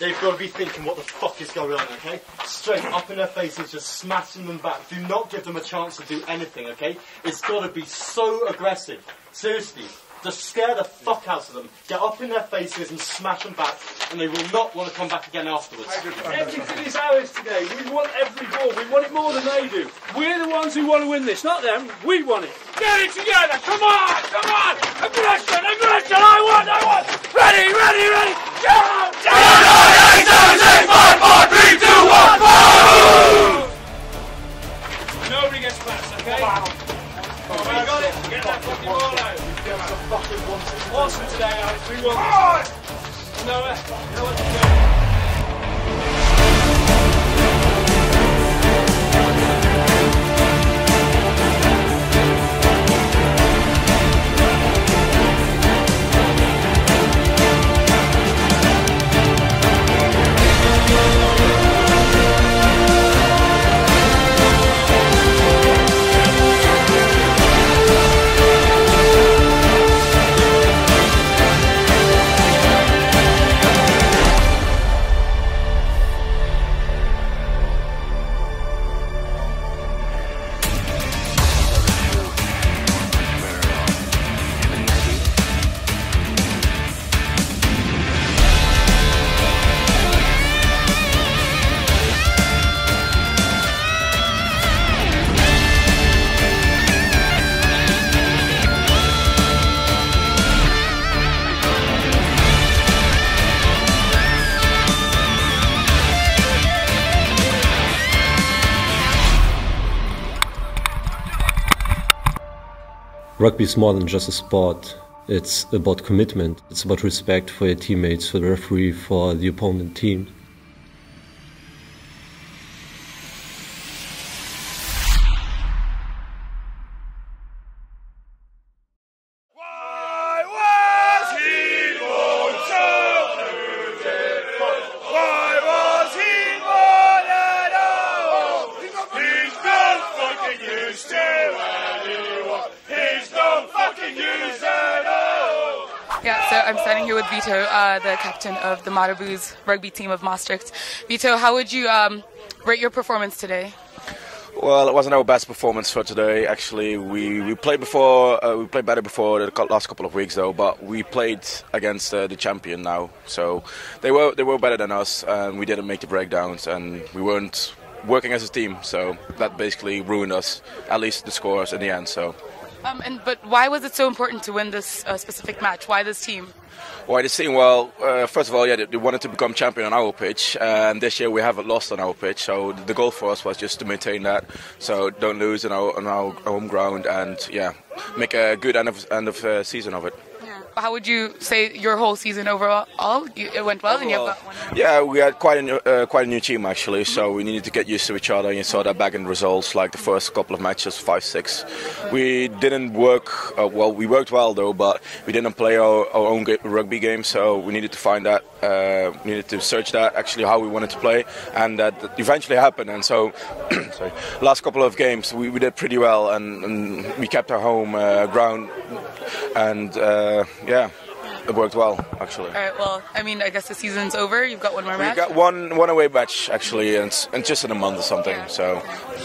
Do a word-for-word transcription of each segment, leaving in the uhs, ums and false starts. They've got to be thinking what the fuck is going on, okay? Straight up in their faces, just smashing them back. Do not give them a chance to do anything, okay? It's got to be so aggressive. Seriously. Just scare the fuck out of them, get up in their faces and smash them back, and they will not want to come back again afterwards. Everything is ours today. We want every ball. We want it more than they do. We're the ones who want to win this, not them. We want it. Get it together. Come on, come on. Aggression, aggression. I want, I want. Ready, ready, ready. Down, down. Nobody gets past, okay? We got it. Get that fucking ball out. Awesome today, Alex. We won. Noah, you know what to Rugby is more than just a sport. It's about commitment. It's about respect for your teammates, for the referee, for the opponent team. Yeah, so I'm standing here with Vito, uh, the captain of the Maraboes rugby team of Maastricht. Vito, how would you um, rate your performance today? Well, it wasn't our best performance for today. Actually, we we played before, uh, we played better before the last couple of weeks, though. But we played against uh, the champion now, so they were they were better than us, and we didn't make the breakdowns, and we weren't working as a team. So that basically ruined us, at least the scores in the end. So. Um, and, but why was it so important to win this uh, specific match? Why this team? Why this team? Well, uh, first of all, yeah, they, they wanted to become champion on our pitch, and this year we haven't lost on our pitch. So the goal for us was just to maintain that, so don't lose on our, on our home ground, and yeah, make a good end of end of uh, season of it. How would you say your whole season overall? It went well, overall, and you have got one. Yeah, we had quite a new, uh, quite a new team actually, so we needed to get used to each other. And you saw that back in results, like the first couple of matches, five, six. We didn't work uh, well. We worked well though, but we didn't play our, our own ga rugby game. So we needed to find that, uh, we needed to search that actually how we wanted to play, and that eventually happened. And so, sorry, last couple of games we, we did pretty well, and, and we kept our home uh, ground, and. Uh, Yeah, it worked well, actually. All right, well, I mean, I guess the season's over. You've got one more match? We've got one, one away match, actually, and, and just in a month or something. Yeah. So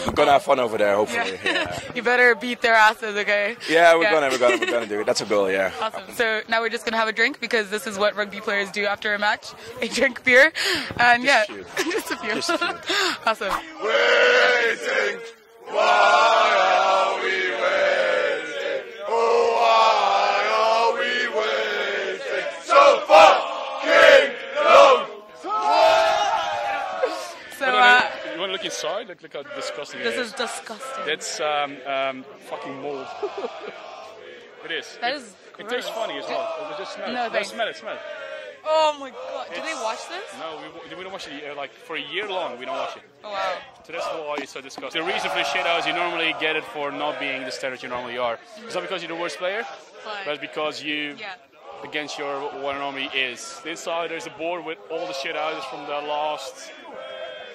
we're going to have fun over there, hopefully. Yeah. Yeah. You better beat their asses, okay? Yeah, we're yeah. going to we're gonna do it. That's a goal, yeah. Awesome. So now we're just going to have a drink, because this is what rugby players do after a match. They drink beer. And just yeah, a just a few. Just a few. Awesome. Waiting. Why are we waiting? Oh, why? Look inside, look, look how disgusting this it is. This is disgusting. That's um, um, fucking mold. It is. That it, is gross. It tastes funny as well. It was just smell. No, no, smell it, smell it. Oh my god, do it's, they wash this? No, we, we don't wash it, uh, like for a year long we don't wash it. Oh wow. So that's why it's so disgusting. The reason for the shit out is you normally get it for not being the standard you normally are. It's not because you're the worst player, Fine. but because you... Yeah. Against your what an army is. Inside there's a board with all the shit outers from the last...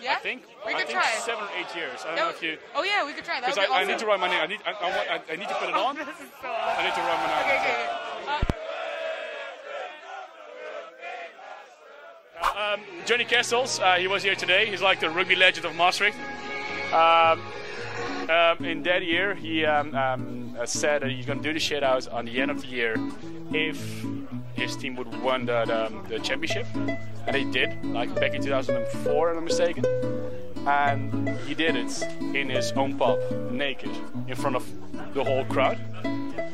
Yeah? I think we could I think try seven or eight years. I don't no. know if you. Oh yeah, we could try that. Because I, awesome. I need to write my name. I need. I, I, I need to put it on. Oh, this is so awesome. I need to write my name. Okay, okay. Uh, Um, Johnny Kessels, uh, he was here today. He's like the rugby legend of Maastricht. Um, um, in that year, he um, um, said that he's going to do the shit out on the end of the year if his team would win the, the, the championship. And they did, like back in two thousand four, if I'm not mistaken. And he did it in his own pub, naked, in front of the whole crowd.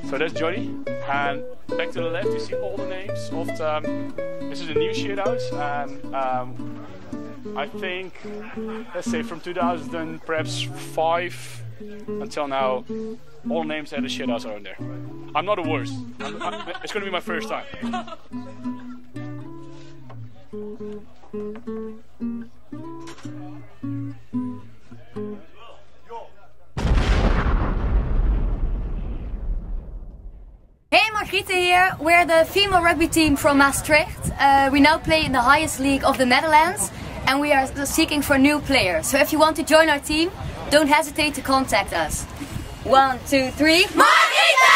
So that's Johnny. And back to the left, you see all the names of the. Um, this is a new shootout, and um, I think, let's say from two thousand, perhaps five until now, all names at the shootouts are in there. I'm not the worst. I'm, I'm, it's going to be my first time. Hey, Maphrida here. We're the female rugby team from Maastricht. Uh, we now play in the highest league of the Netherlands and we are seeking for new players. So if you want to join our team, don't hesitate to contact us. One, two, three. Maphrida!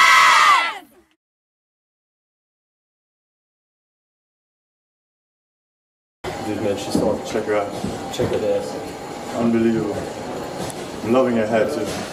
Dude, man, she's so awesome. Check her out. Check her ass. Unbelievable. I'm loving her hair too.